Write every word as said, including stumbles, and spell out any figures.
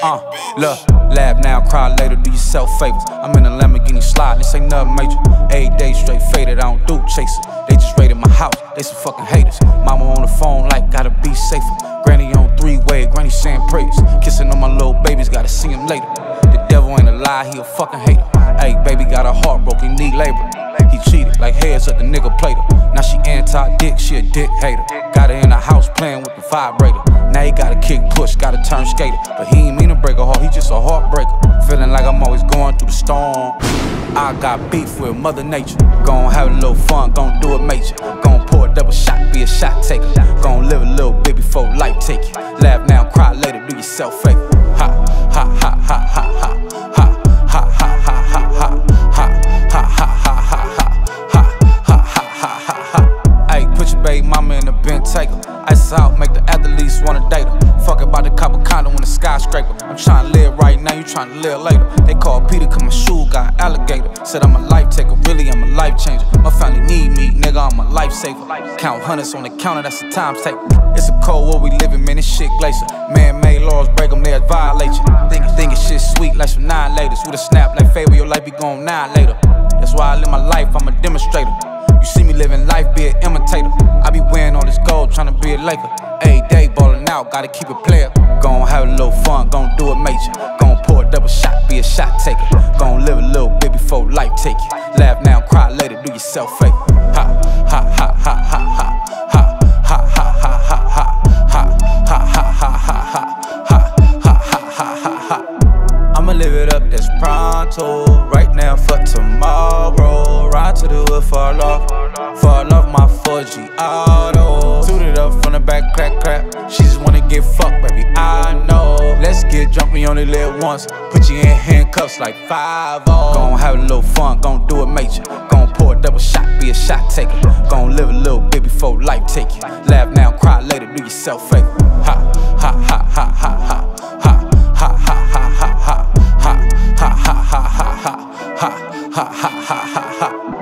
Uh, look, laugh now, cry later, do yourself favors. I'm in a Lamborghini slide, this ain't nothing major. Eight days straight faded, I don't do chasing. They just raided my house, they some fucking haters. Mama on the phone like, gotta be safer. Granny on three-way, granny saying prayers. Kissing on my little babies, gotta see him later. The devil ain't a lie, he a fucking hater. Ayy, baby got her heart broken, need labor. He cheated, like heads up the nigga Plato. Now she anti-dick, she a dick hater. Got her in the house playing with the vibrator. Now he got a kick push, got a turn skater. But he ain't mean to break her heart, he just a heartbreaker. Feeling like I'm always going through the storm. I got beef with Mother Nature. Gon' have a little fun, gon' do it major. Gon' pour a double shot, be a shot taker. Gon' live a little bit before life take you. Laugh now, cry later, do yourself favor. Ha, ha, ha, ha, ha, ha. Mama in the bent taker. Ice out, make the athletes wanna date her. Fuck about the copper condo in the skyscraper. I'm tryna live right now, you tryna live later. They call Peter, cause my shoe got an alligator. Said I'm a life taker, really I'm a life changer. My family need me, nigga, I'm a lifesaver. Count hundreds on the counter, that's the time taker. It's a cold world we living, man, this shit glacier. Man-made laws, break them, they'll violate you. Thinking, thinking shit sweet like some nine laters. With a snap like favor, your life be gone nine later. That's why I live my life, I'm a demonstrator. You see me living life, be an imitator. I be wearing all this gold, tryna be a Laker. Every day ballin' out, gotta keep it player. Gon' have a little fun, gon' do it major. Gon' pour a double shot, be a shot taker. Gon' live a little bit before life take you. Laugh now, cry later, do yourself favor. Ha, ha, ha, ha, ha, ha. Ha, ha, ha, ha, ha, ha. Ha, ha, ha, ha, ha. Ha, ha, ha, ha, ha, ha. I'ma live it up, that's pronto. Right now for tomorrow. Ride to the hood, fall off. Fall off my four G auto. Suited up from the back, crack, crack. She just wanna get fucked, baby, I know. Let's get drunk, we only live once. Put you in handcuffs like five oh. Gon' have a little fun, gon' do it major. Gon' pour a double shot, be a shot taker. Gon' live a little bit before life take you. Laugh now, cry later, do yourself favor. Ha, ha, ha, ha, ha, ha. Ha, ha, ha, ha, ha. Ha, ha, ha, ha, ha.